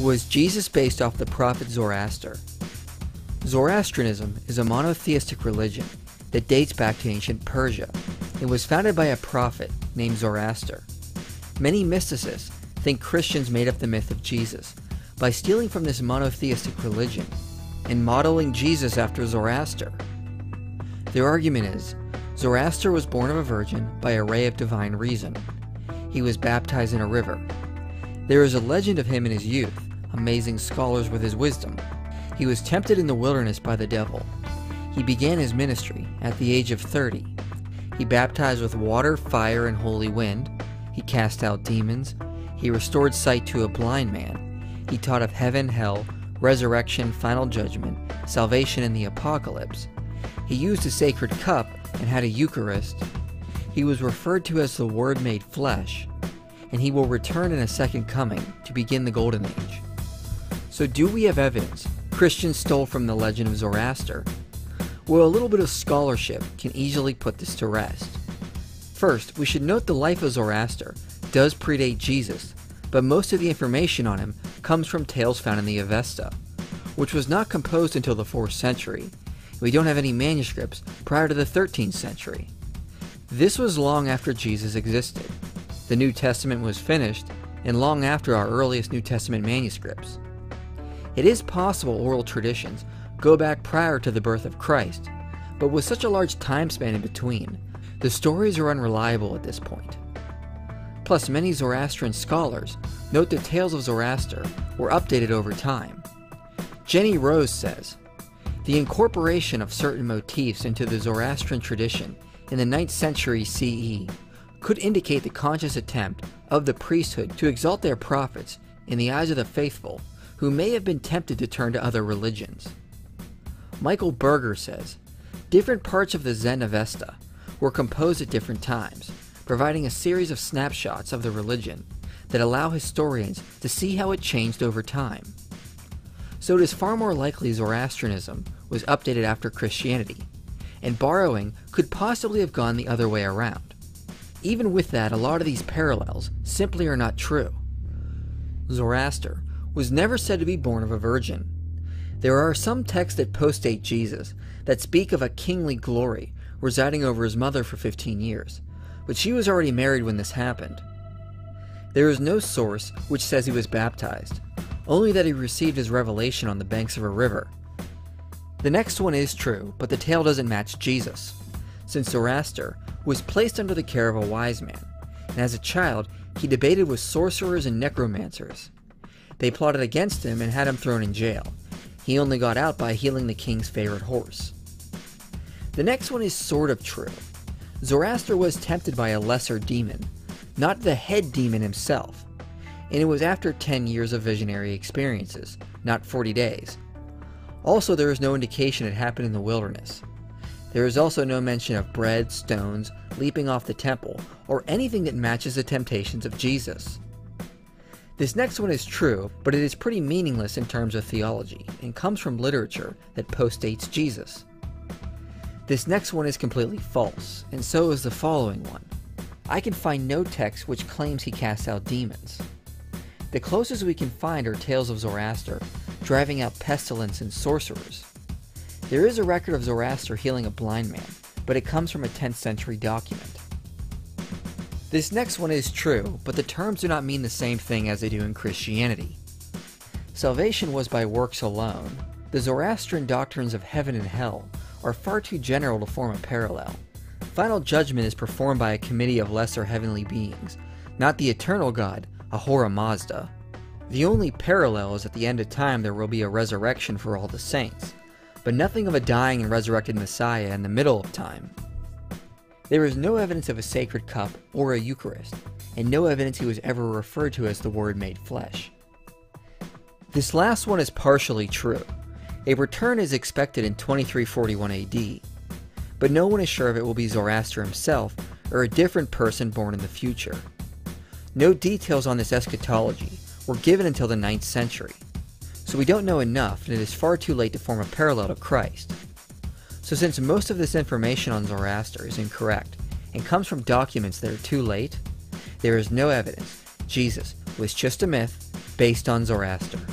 Was Jesus based off the prophet Zoroaster? Zoroastrianism is a monotheistic religion that dates back to ancient Persia and was founded by a prophet named Zoroaster. Many mysticists think Christians made up the myth of Jesus by stealing from this monotheistic religion and modeling Jesus after Zoroaster. Their argument is, Zoroaster was born of a virgin by a ray of divine reason. He was baptized in a river. There is a legend of him in his youth, amazing scholars with his wisdom. He was tempted in the wilderness by the devil. He began his ministry at the age of 30. He baptized with water, fire, and holy wind. He cast out demons. He restored sight to a blind man. He taught of heaven, hell, resurrection, final judgment, salvation, and the apocalypse. He used a sacred cup and had a Eucharist. He was referred to as the Word made flesh, and he will return in a second coming to begin the Golden Age. So do we have evidence Christians stole from the legend of Zoroaster? Well, a little bit of scholarship can easily put this to rest. First, we should note the life of Zoroaster does predate Jesus, but most of the information on him comes from tales found in the Avesta, which was not composed until the 4th century. We don't have any manuscripts prior to the 13th century. This was long after Jesus existed. The New Testament was finished, and long after our earliest New Testament manuscripts. It is possible oral traditions go back prior to the birth of Christ, but with such a large time span in between, the stories are unreliable at this point. Plus, many Zoroastrian scholars note the tales of Zoroaster were updated over time. Jenny Rose says, the incorporation of certain motifs into the Zoroastrian tradition in the 9th century CE could indicate the conscious attempt of the priesthood to exalt their prophets in the eyes of the faithful who may have been tempted to turn to other religions. Michael Berger says, different parts of the Zen Avesta were composed at different times, providing a series of snapshots of the religion that allow historians to see how it changed over time. So it is far more likely Zoroastrianism was updated after Christianity, and borrowing could possibly have gone the other way around. Even with that, a lot of these parallels simply are not true. Zoroaster was never said to be born of a virgin. There are some texts that postdate Jesus that speak of a kingly glory residing over his mother for 15 years, but she was already married when this happened. There is no source which says he was baptized, only that he received his revelation on the banks of a river. The next one is true, but the tale doesn't match Jesus, since Zoroaster was placed under the care of a wise man, and as a child, he debated with sorcerers and necromancers. They plotted against him and had him thrown in jail. He only got out by healing the king's favorite horse. The next one is sort of true. Zoroaster was tempted by a lesser demon, not the head demon himself, and it was after 10 years of visionary experiences, not 40 days. Also, there is no indication it happened in the wilderness. There is also no mention of bread, stones, leaping off the temple, or anything that matches the temptations of Jesus. This next one is true, but it is pretty meaningless in terms of theology and comes from literature that postdates Jesus. This next one is completely false, and so is the following one. I can find no text which claims he casts out demons. The closest we can find are tales of Zoroaster driving out pestilence and sorcerers. There is a record of Zoroaster healing a blind man, but it comes from a 10th century document. This next one is true, but the terms do not mean the same thing as they do in Christianity. Salvation was by works alone. The Zoroastrian doctrines of heaven and hell are far too general to form a parallel. Final judgment is performed by a committee of lesser heavenly beings, not the eternal god, Ahura Mazda. The only parallel is at the end of time there will be a resurrection for all the saints, but nothing of a dying and resurrected Messiah in the middle of time. There is no evidence of a sacred cup or a Eucharist, and no evidence he was ever referred to as the Word made flesh. This last one is partially true. A return is expected in 2341 AD, but no one is sure if it will be Zoroaster himself or a different person born in the future. No details on this eschatology were given until the 9th century, so we don't know enough, and it is far too late to form a parallel to Christ. So since most of this information on Zoroaster is incorrect and comes from documents that are too late, there is no evidence Jesus was just a myth based on Zoroaster.